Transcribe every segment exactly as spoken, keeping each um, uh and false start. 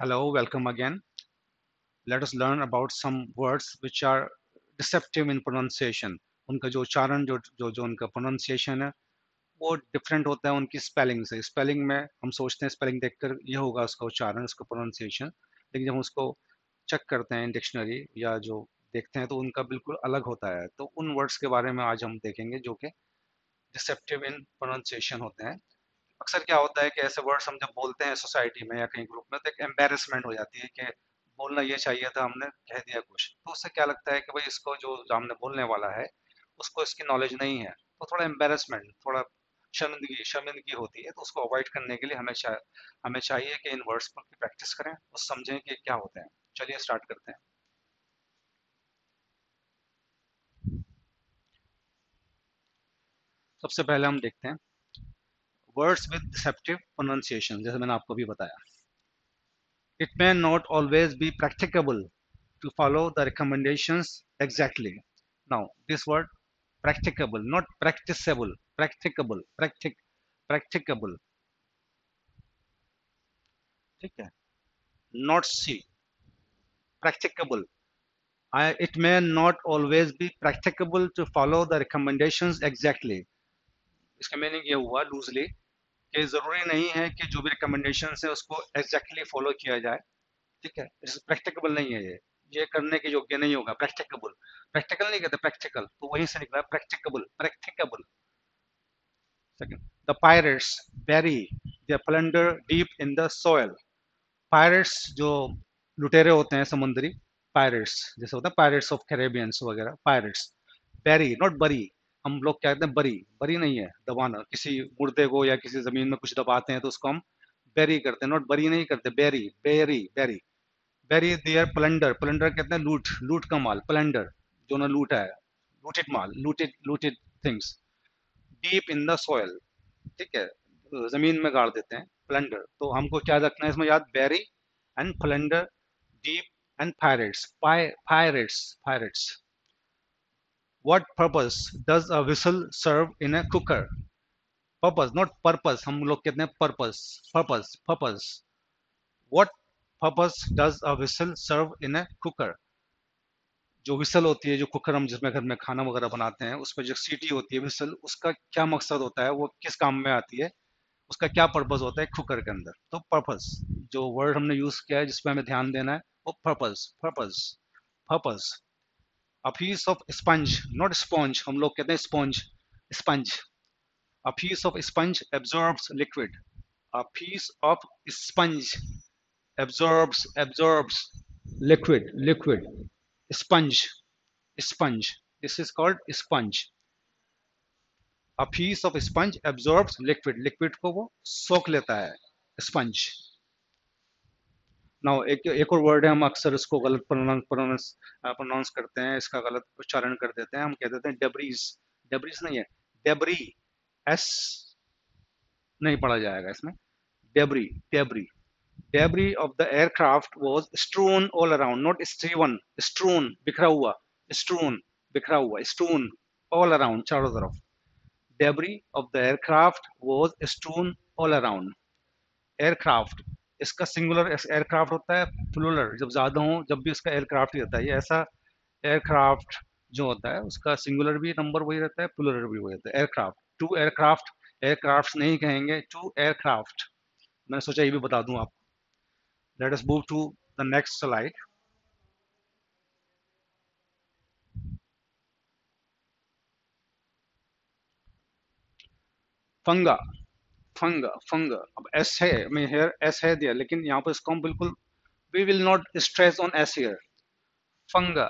Hello, welcome again. Let us learn about some words which are deceptive in pronunciation. उनका जो उच्चारण जो जो जो उनका pronunciation है वो different होता है उनकी spelling से. Spelling में हम सोचते हैं spelling देखकर ये होगा उसका उच्चारण, उसका pronunciation, लेकिन जब हम उसको check करते हैं dictionary या जो देखते हैं तो उनका बिल्कुल अलग होता है. तो उन words के बारे में आज हम देखेंगे जो कि deceptive in pronunciation होते हैं. अक्सर क्या होता है कि ऐसे वर्ड्स हम जब बोलते हैं सोसाइटी में या कहीं ग्रुप में तो एक एम्बेरसमेंट हो जाती है कि बोलना ये चाहिए था, हमने कह दिया कुछ. तो उससे क्या लगता है कि भाई इसको जो हमने बोलने वाला है उसको इसकी नॉलेज नहीं है, तो थोड़ा एम्बेरसमेंट, थोड़ा शर्मिंदगी शर्मिंदगी होती है. तो उसको अवॉइड करने के लिए हमेशा हमें चाहिए कि इन वर्ड्स पर प्रैक्टिस करें और समझें कि क्या होते हैं. चलिए स्टार्ट करते हैं. सबसे पहले हम देखते हैं Words with deceptive pronunciation. जैसे मैंने आपको भी बताया, it may not always be practicable to follow the recommendations exactly. Now this word practicable, not practicable, practicable, practic, practicable. ठीक है, not see, practicable. I, it may not always be practicable to follow the recommendations exactly. इसका meaning ये हुआ loosely कि जरूरी नहीं है कि जो भी रिकमेंडेशन है उसको एग्जैक्टली फॉलो किया जाए. ठीक है, प्रैक्टिकबल नहीं है, ये ये करने के योग्य नहीं होगा. प्रैक्टिकबल प्रैक्टिकल नहीं कहते, प्रैक्टिकल तो वहीं से निकला practicable practicable. Second, the pirates bury their plunder deep in the soil. Pirates जो लुटेरे होते हैं समुद्री, पायरेट्स जैसे होता है पायरेट्स ऑफ कैरेबियंस वगैरह. पायरेट्स बेरी, नॉट बरी. हम लोग क्या कहते हैं, बरी बरी नहीं है, दबाना. किसी मुर्दे को या किसी जमीन में कुछ दबाते हैं तो उसको हम बेरी करते हैं, नॉट बरी नहीं करते. Bury bury bury bury their plunder, plunder कहते हैं लूट, लूट का माल, प्लंडर जो ना लूटा है, लूटेड माल, looted looted things. Deep in the soil, ठीक है, जमीन में गाड़ देते हैं प्लंडर. तो हमको क्या रखना है इसमें याद, bury and plunder, deep and pirates, pirates pirates. What purpose does a whistle serve in a cooker? Purpose, not purpose. हम लोग कहते हैं purpose, purpose, purpose. What purpose does a whistle serve in a cooker? जो whistle होती है, जो cooker हम जिसमें घर में खाना वगैरह बनाते हैं उस पर जो सीटी होती है whistle, उसका क्या मकसद होता है, वो किस काम में आती है, उसका क्या पर्पज होता है cooker के अंदर. तो purpose जो वर्ड हमने यूज किया है जिसपे हमें ध्यान देना है वो purpose, purpose, purpose. A piece of sponge, not sponge. हम लोग कहते हैं sponge, sponge. A piece of sponge absorbs liquid. A piece of sponge absorbs absorbs liquid liquid. Sponge, sponge. This is called sponge. A piece of sponge absorbs liquid. Liquid को वो सोख लेता है, sponge. Now, एक एक और word है, हम अक्सर इसको गलत प्रोनाउंस प्रोनाउंस करते हैं, इसका गलत उच्चारण कर देते हैं. हम कह देते हैं डेब्रीज, डेब्रीज नहीं है, डेब्री. एस नहीं पढ़ा जाएगा इसमें, debris debris debris of the aircraft was strewn all around, not स्ट्रीवन, strewn बिखरा हुआ, स्ट्रोन बिखरा हुआ, स्ट्रोन ऑल अराउंड चारों तरफ. Debris of the aircraft was strewn all around. Aircraft, इसका सिंगुलर एयरक्राफ्ट होता है, प्लूरल जब ज्यादा हो जब भी उसका एयरक्राफ्ट ही रहता है. ये ऐसा एयरक्राफ्ट जो होता है उसका सिंगुलर भी नंबर वही रहता है, प्लूरल भी वही रहता है. एयरक्राफ्ट, टू एयरक्राफ्ट, एयरक्राफ्ट नहीं कहेंगे, टू एयरक्राफ्ट. मैंने सोचा ये भी बता दूं आपको. Let us move to the next slide. Fungus fungus fungus अब एस है, मैं हेयर एस है दिया, लेकिन यहाँ पर इसको हम बिल्कुल we will not stress on S here. Fungus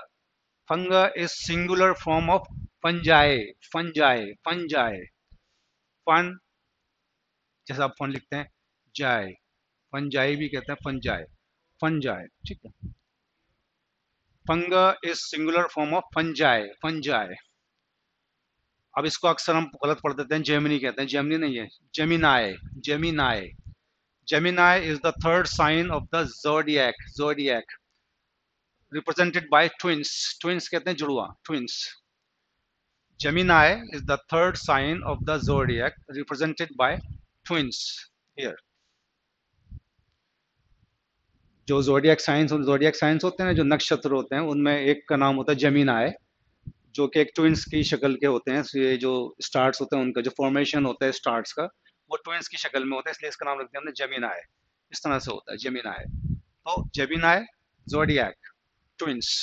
fungus is singular form of fungi, fungi fungi fun, जैसे आप फन लिखते हैं जाए, फंजाई भी कहते हैं, फंजाई फंजाई. ठीक है, fungus is singular form of fungi, fungi. अब इसको अक्सर हम गलत पढ़ देते हैं, जेमिनी कहते हैं, जेमिनी नहीं है, Gemini Gemini Gemini is the third sign of the zodiac, zodiac represented by twins, twins कहते हैं जुड़वा, twins. Gemini is the third sign of the zodiac represented by twins here. जो जोडियक साइंस जोडियक साइंस होते हैं, जो नक्षत्र होते हैं, उनमें एक का नाम होता है जेमिनाए, जो कि एक ट्विंस की शक्ल के होते हैं। तो ये जो स्टार्स होते हैं उनका जो फॉर्मेशन होता है स्टार्स का, वो ट्विंस की शक्ल में होता है, इसलिए इसका नाम रखते हैं हमने जेमिनाए। इस तरह से होता है जेमिनाए। तो Gemini, zodiac, twins.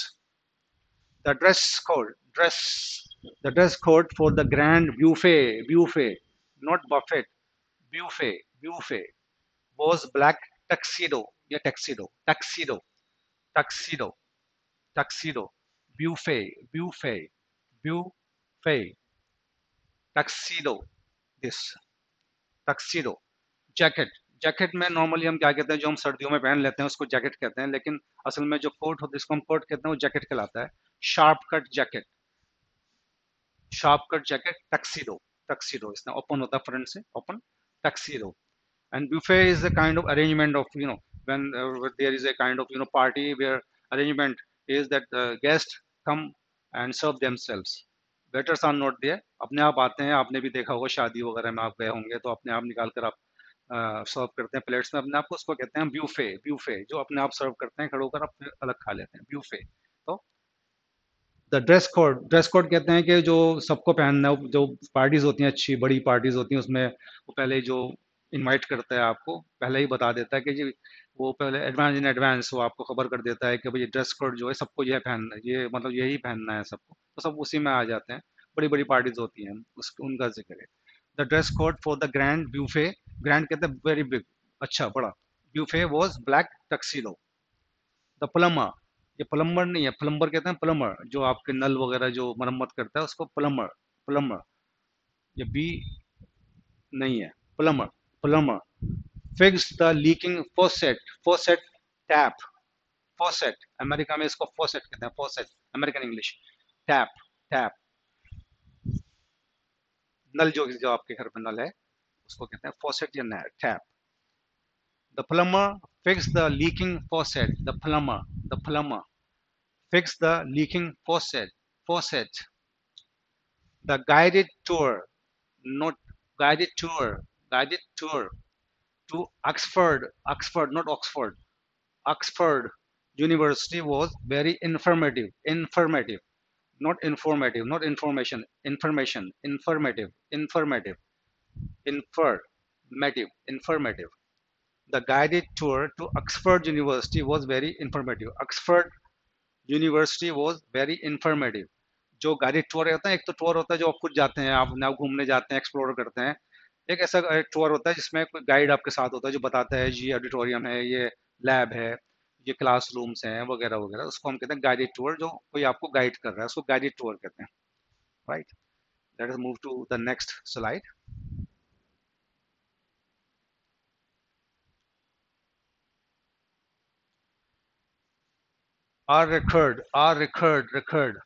The dress code, dress the dress code for the grand buffet, buffet not buffet, buffet buffet was black tuxedo, या tuxedo tuxedo tuxedo tuxedo buffet buffet buffet tuxedo, this tuxedo. Jacket, jacket में normally हम क्या कहते हैं, जो हम सर्दियों में पहन लेते हैं उसको जैकेट कहते हैं, लेकिन असल में जो कोट होता है जिसको हम कोट कहते हैं वो जैकेट कहलाता है। Sharp cut jacket, sharp cut jacket tuxedo, tuxedo इसमें ओपन होता है फ्रंट से, open tuxedo. And buffet is a kind of arrangement of, you know, when uh, there is a kind of, you know, party where arrangement is that uh, guests come and serve themselves. Waiters are not there. अपने आप आते हैं, आपने भी देखा होगा शादी वगैरह में आप गए होंगे तो अपने आप निकाल कर आप सर्व uh, करते हैं प्लेट्स में अपने आप को, उसको कहते हैं ब्यूफे। ब्यूफे जो अपने आप सर्व करते हैं खड़े होकर, आप अलग खा लेते हैं ब्यूफे। तो the dress code, dress code कहते हैं कि जो सबको पहनना है, जो पार्टीज होती हैं अच्छी बड़ी पार्टीज होती हैं उसमें वो पहले जो इनवाइट करता है आपको पहले ही बता देता है कि जी, वो पहले एडवांस इन एडवांस वो आपको खबर कर देता है कि भाई ड्रेस कोड जो है सबको यह पहनना है, ये मतलब यही पहनना है सबको, तो सब उसी में आ जाते हैं। बड़ी बड़ी पार्टीज होती हैं उस उनका जिक्र है। The dress code for the grand buffet, grand कहते हैं वेरी बिग, अच्छा बड़ा। Buffet was black tuxedo. The plumber, ये प्लम्बर नहीं है, प्लम्बर कहते हैं प्लम्बर, जो आपके नल वगैरह जो मरम्मत करता है उसको प्लम्बर, प्लम्बर ये बी नहीं है, plumber plumber। Fix the leaking faucet, faucet tap, faucet America में इसको faucet कहते हैं, faucet American English. tap tap नल जो जो आपके घर में नल है उसको कहते हैं faucet या tap। The plumber fix the leaking faucet, the plumber the plumber fix the leaking faucet, faucet। The guided tour, not guided tour, guided tour to Oxford, Oxford not Oxford, Oxford University was very informative, informative not informative, not information, information informative, informative informative informative the guided tour to Oxford University was very informative, Oxford University was very informative। जो guided tour होता है, एक तो tour होता है जो आप खुद जाते हैं, आप आप घूमने जाते हैं, एक्सप्लोर करते हैं। एक ऐसा टूर होता है जिसमें कोई गाइड आपके साथ होता है जो बताता है जी ऑडिटोरियम है, ये लैब है, ये क्लासरूम्स हैं वगैरह वगैरह, उसको हम कहते हैं गाइडेड टूर। जो कोई आपको गाइड कर रहा है उसको गाइडेड टूर कहते हैं, right. Let us move to the next slide. Our record, our record record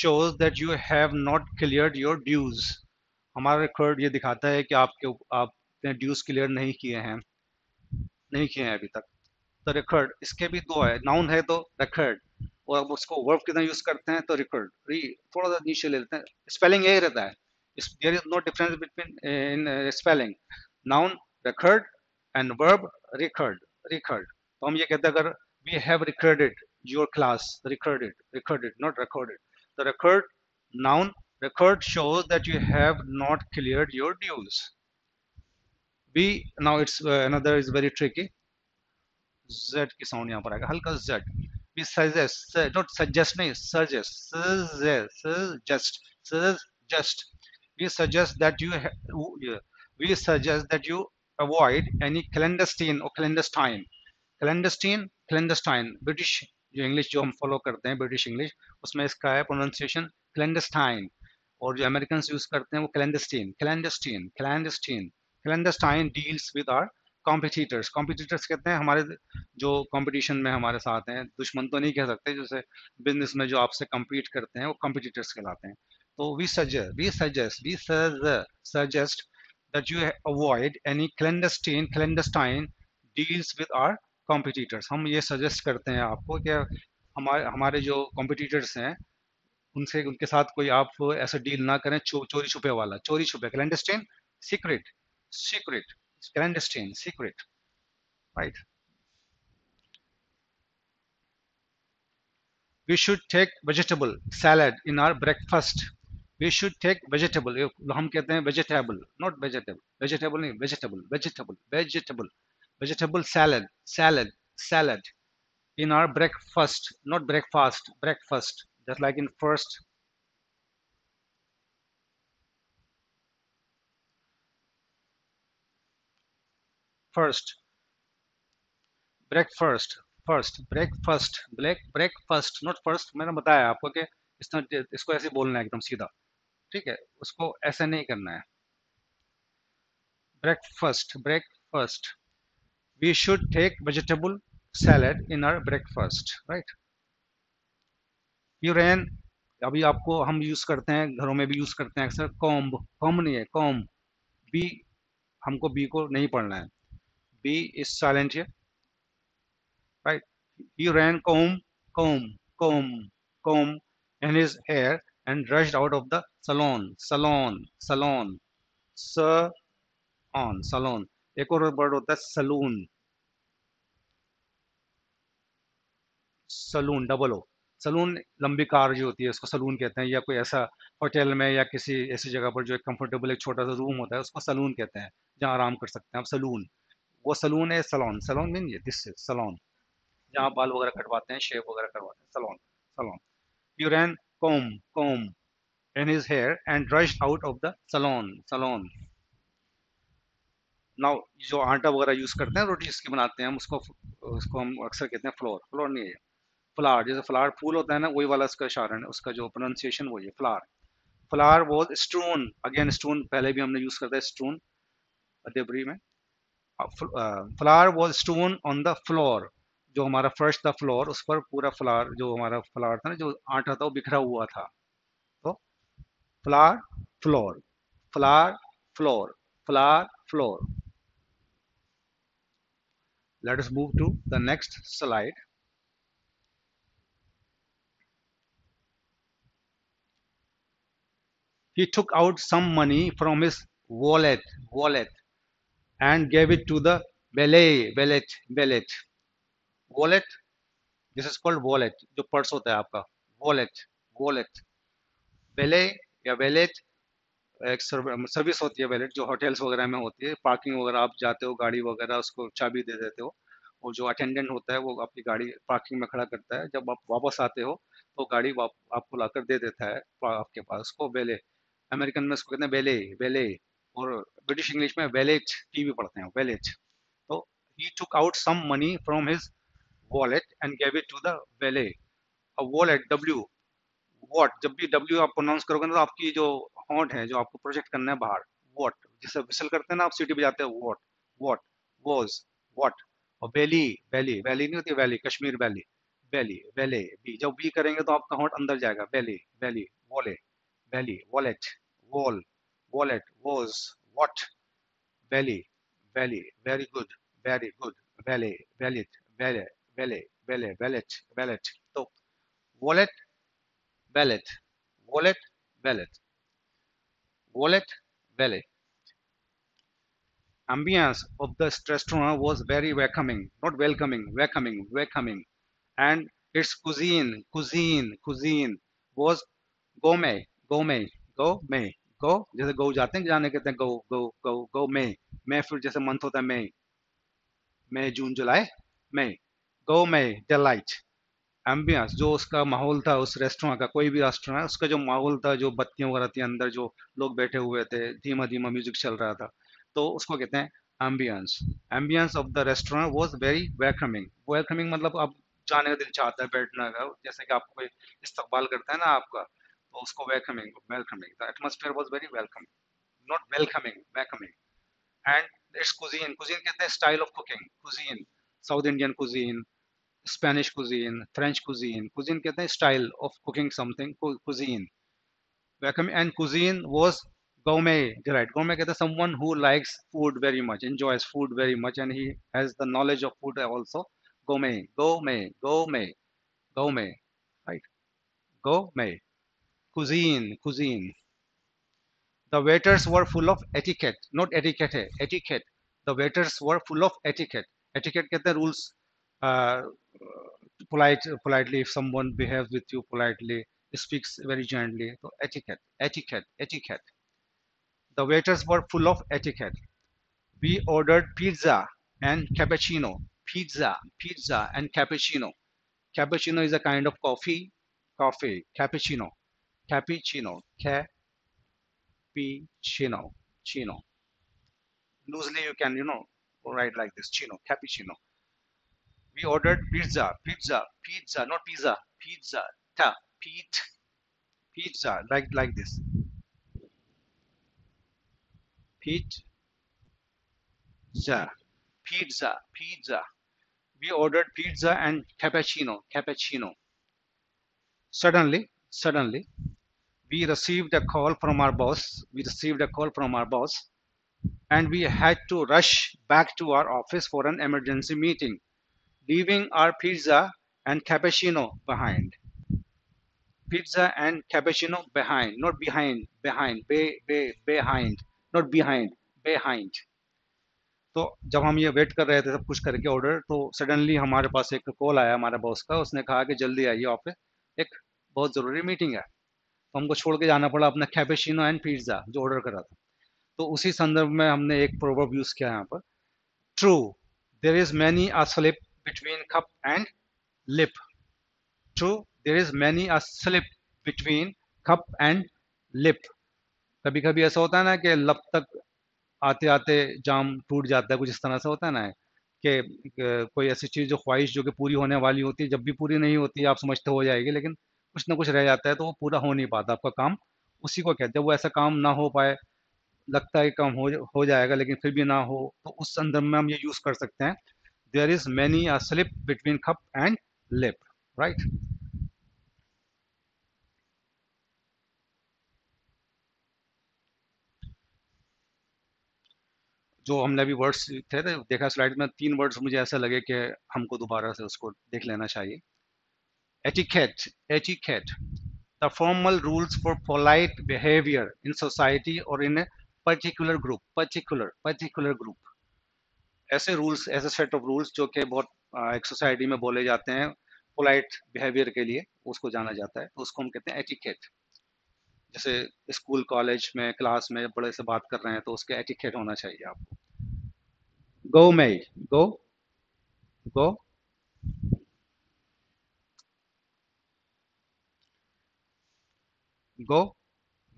shows that you have not cleared your dues. हमारा रिकॉर्ड ये दिखाता है कि आपके आपने ड्यूज क्लियर नहीं किए हैं, नहीं किए हैं अभी तक। तो रिकॉर्ड, इसके भी दो है, नाउन है तो रिकॉर्ड, और अब उसको वर्ब कितना यूज करते हैं तो रिकॉर्ड। री थोड़ा सा नीचे ले लेते हैं, स्पेलिंग यही रहता है, there is no difference between in spelling. Noun record and verb record, record. तो हम ये कहते हैं अगर we have recorded your class, recorded, recorded not recorded. तो record noun, record shows that you have not cleared your dues। B, now it's uh, another is very tricky, z ki sound yahan par aayega halka z। we suggest, not suggest nahi, suggest suggest suggest suggest we suggest that you, we suggest that you avoid any clandestine or clandestine, clandestine clandestine British जो English जो हम follow करते हैं British English, उसमें इसका है pronunciation clandestine, और जो अमेरिकन यूज करते हैं वो clandestine, clandestine, clandestine, clandestine deals with our competitors। competitors कहते हैं हमारे जो competition में हमारे साथ हैं, दुश्मन तो नहीं कह सकते, जैसे बिजनेस में जो आपसे compete करते हैं वो competitors कहलाते हैं। तो we suggest, we suggest, we suggest that you avoid any clandestine, clandestine deals with our competitors। हम ये suggest करते हैं आपको कि हमारे हमारे जो competitors हैं उनसे उनके साथ कोई आप ऐसा डील ना करें, चो, चोरी छुपे वाला, चोरी छुपे clandestine, secret, secret, clandestine, secret, right। we should take vegetable salad in our breakfast. We should take vegetable. हम कहते हैं vegetable, not vegetable. Vegetable नहीं, vegetable, vegetable, vegetable, vegetable salad, salad, salad in our breakfast, not breakfast, breakfast. Just like in first. First, breakfast, first, breakfast, black, breakfast, not first. मैंने बताया आपको कि इसना इसको ऐसे बोलना है एकदम सीधा, ठीक है, उसको ऐसे नहीं करना है. Breakfast, breakfast. We should take vegetable salad in our breakfast, right? Urine, अभी आपको हम यूज करते हैं, घरों में भी यूज करते हैं अक्सर. कॉम्ब, कॉम्ब नहीं है, कॉम्ब. बी, हमको बी को नहीं पढ़ना है. B is silent here, right? He ran comb, comb, comb, comb in his hair and rushed out of the salon, salon, salon, sir, on, salon. एक और word होता है saloon, saloon, double O. Saloon लंबी car जो होती है उसको salon कहते हैं, या कोई ऐसा होटल में या किसी ऐसी जगह पर जो एक कंफर्टेबल एक छोटा सा रूम होता है उसको सलून कहते हैं, जहाँ आराम कर सकते हैं आप. सलून वो सलून है, सलॉन, सलॉन मीन ये दिस सलॉन जहाँ बाल वगैरह कटवाते हैं, शेव वगैरह करवाते हैं, salon, salon. You ran comb, comb in his hair and rushed out of the salon, salon. Now जो आटा वगैरह यूज करते हैं रोटी इसकी बनाते हैं हम, उसको उसको हम अक्सर कहते हैं फ्लोर, फ्लोर नहीं है फ्लावर, जैसे फ्लावर फूल होता है ना वही वाला उसका इशारा है, उसका जो प्रोनाउंसिएशन वही है, flower. Flower was strewn, again strewn पहले भी हमने यूज करता है स्ट्रोन डेब्री में. Flower was strewn on the floor, जो हमारा फर्श था फ्लोर उस पर पूरा फ्लावर जो हमारा फ्लावर था ना जो आटा था वो बिखरा हुआ था. तो flower floor, flower floor, flower floor. Let us move to the next slide. He took out some money from his wallet, wallet and gave it to the valet, valet, valet. Wallet, this is called wallet, जो purse होता है आपका, wallet, wallet. valet या valet एक service होती है valet जो hotels वगैरह में होती है, पार्किंग वगैरह आप जाते हो गाड़ी वगैरह उसको चाबी दे देते हो और जो अटेंडेंट होता है वो आपकी गाड़ी पार्किंग में खड़ा करता है, जब आप वापस आते हो तो गाड़ी वाप, आपको लाकर दे देता है आपके पास. उसको valet, अमेरिकन में उसको कहते हैं valet, valet. और ब्रिटिश इंग्लिश में वैलेट टी भी पढ़ते हैं, वैलेट. तो he took out some money from his wallet and gave it to the valet. अब वॉलेट W, वॉट, जब भी W आप प्रोनाउंस करोगे ना तो आपकी जो हॉट है जो आपको प्रोजेक्ट करना है बाहर, वॉट जैसे विसल करते हैं ना आप सिटी पे जाते हो, वॉट, वॉट, वॉज, वॉट. और वैली, वैली, वैली नहीं होती valley, Kashmir valley, valley, valet B, जब बी करेंगे तो आपका हॉट अंदर जाएगा, valley, valley, वॉले, valley, wallet, wall, wallet, was, what, belly, belly, very good, very good, belly, belly, belly, belly, belly, belly, belly. So, wallet, belly, wallet, belly, wallet, belly. Ambiance of the restaurant was very welcoming, not welcoming, welcoming, welcoming, and its cuisine, cuisine, cuisine was gourmet, gourmet, gourmet. Go जैसे go जाते हैं जाने कहते हैं गो, गो, गो, गो. मई, मई फिर जैसे month होता है मई, मई जून जुलाई मई, गो मई डिलाइट. एम्बियंस जो उसका माहौल था उस रेस्टोरेंट का, कोई भी रेस्टोरेंट है उसका जो माहौल था, जो बत्तियां वगैरह थी अंदर, जो लोग बैठे हुए थे, धीमा धीमा म्यूजिक चल रहा था, तो उसको कहते हैं ambience. Ambience of the restaurant was very welcoming. Welcoming मतलब आप जाने का दिल चाहता है, बैठने का, जैसे कि आपको कोई इस्तकबाल करता है ना आपका, तो उसको welcoming, welcoming. The atmosphere was very welcoming, not welcoming, welcoming. And its cuisine, cuisine कहते हैं style of cooking, cuisine, South Indian cuisine, Spanish cuisine, French cuisine, cuisine कहते हैं style of cooking something, cuisine. Welcoming and cuisine was gourmet delight. Gourmet कहते हैं someone who likes food very much, enjoys food very much, and he has the knowledge of food also. Gourmet, gourmet, gourmet, gourmet, right? Gourmet. Cuisine, cuisine. The waiters were full of etiquette, not etiquette है, etiquette. The waiters were full of etiquette. Etiquette कहते हैं rules, polite politely, if someone behaves with you politely, speaks very gently, so etiquette, etiquette, etiquette. The waiters were full of etiquette. We ordered pizza and cappuccino. Pizza, pizza and cappuccino. Cappuccino is a kind of coffee. Coffee, cappuccino, cappuccino, cappuccino, chino. Loosely you can, you know, write like this, chino, cappuccino. We ordered pizza, pizza, pizza, not pizza, pizza, ta, pizza, pizza, like like this. Pizza, pizza, pizza. We ordered pizza and cappuccino, cappuccino. Suddenly, suddenly, we received a call from our boss. We received a call from our boss, and we had to rush back to our office for an emergency meeting, leaving our pizza and cappuccino behind. Pizza and cappuccino behind, not behind, behind, be, be, behind, not behind, behind. तो जब हम ये wait कर रहे थे सब कुछ करके ऑर्डर, तो सडनली हमारे पास एक कॉल आया हमारे बॉस का। उसने कहा कि जल्दी आइए ऑफिस, एक बहुत ज़रूरी मीटिंग है। तो हमको छोड़ के जाना पड़ा अपना कैपेचिनो एंड पिज़्ज़ा जो ऑर्डर करा था। तो उसी संदर्भ में हमने एक प्रोवर्ब यूज़ किया यहाँ पर, true there is many a slip between cup and lip. True there is many a slip between cup and lip. कभी कभी ऐसा होता है ना कि लब तक आते आते जाम टूट जाता है, कुछ इस तरह से होता है ना कि कोई ऐसी चीज़ जो ख्वाहिश जो कि पूरी होने वाली होती है, जब भी पूरी नहीं होती आप समझते हो जाएगी, लेकिन कुछ ना कुछ रह जाता है तो वो पूरा हो नहीं पाता आपका काम। उसी को कहते हैं, वो ऐसा काम ना हो पाए, लगता है काम हो हो जाएगा लेकिन फिर भी ना हो, तो उस संदर्भ में हम ये यूज़ कर सकते हैं, there is many a slip between cup and lip, right. जो हमने अभी वर्ड्स थे देखा स्लाइड में, तीन वर्ड्स मुझे ऐसा लगे कि हमको दोबारा से उसको देख लेना चाहिए। Etiquette, etiquette, the formal rules for polite behaviour in society और in a particular group, particular particular group. ऐसे रूल्स, ऐसे सेट ऑफ रूल्स जो कि बहुत एक सोसाइटी में बोले जाते हैं पोलाइट बिहेवियर के लिए, उसको जाना जाता है, तो उसको हम कहते हैं एटिकेट। जैसे स्कूल कॉलेज में क्लास में बड़े से बात कर रहे हैं तो उसके एटिकेट होना चाहिए आपको। गोमे, गो गो गो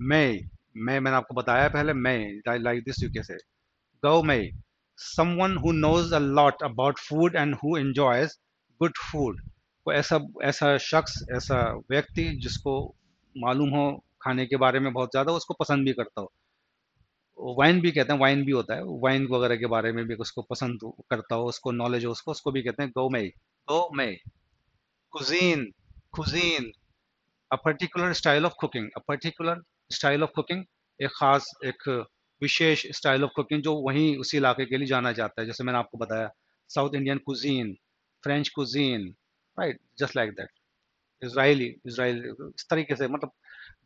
मे, मे मैंने आपको बताया पहले, may like this you can say gourmet. Someone who knows a lot about food and who enjoys good food. कोई ऐसा ऐसा शख्स, ऐसा व्यक्ति जिसको मालूम हो खाने के बारे में बहुत ज़्यादा, उसको पसंद भी करता हो। वाइन भी कहते हैं, वाइन भी होता है, वाइन वगैरह के बारे में भी उसको पसंद करता हो, उसको नॉलेज हो, उसको उसको भी कहते हैं gourmet, gourmet. Cuisine, cuisine, a particular style of cooking, a particular style of cooking, एक ख़ास एक विशेष स्टाइल ऑफ कुकिंग जो वहीं उसी इलाके के लिए जाना जाता है। जैसे मैंने आपको बताया south Indian cuisine, French cuisine, right, just like that. Israeli, Israeli इस तरीके से, मतलब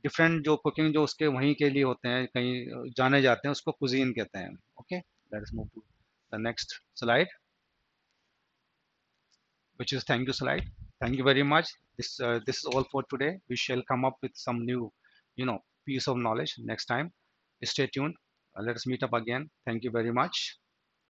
डिफरेंट जो कुकिंग जो उसके वहीं के लिए होते हैं, कहीं जाने जाते हैं, उसको कुजीन कहते हैं। Okay, let's move to the next slide which is thank you slide. Thank you very much, this this is all for today. We shall come up with some new you know piece of knowledge next time. Stay tuned, let's meet up again. Thank you very much.